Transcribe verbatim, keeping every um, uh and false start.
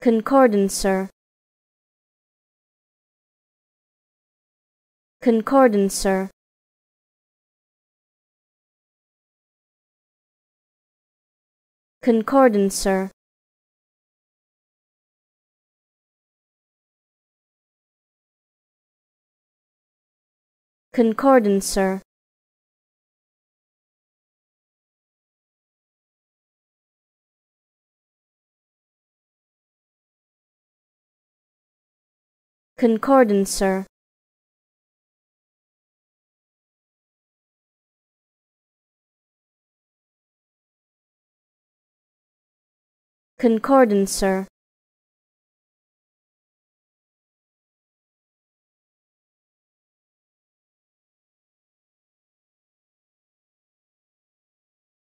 Concordancer. Concordancer. Concordancer. Concordancer. Concordancer. Concordancer.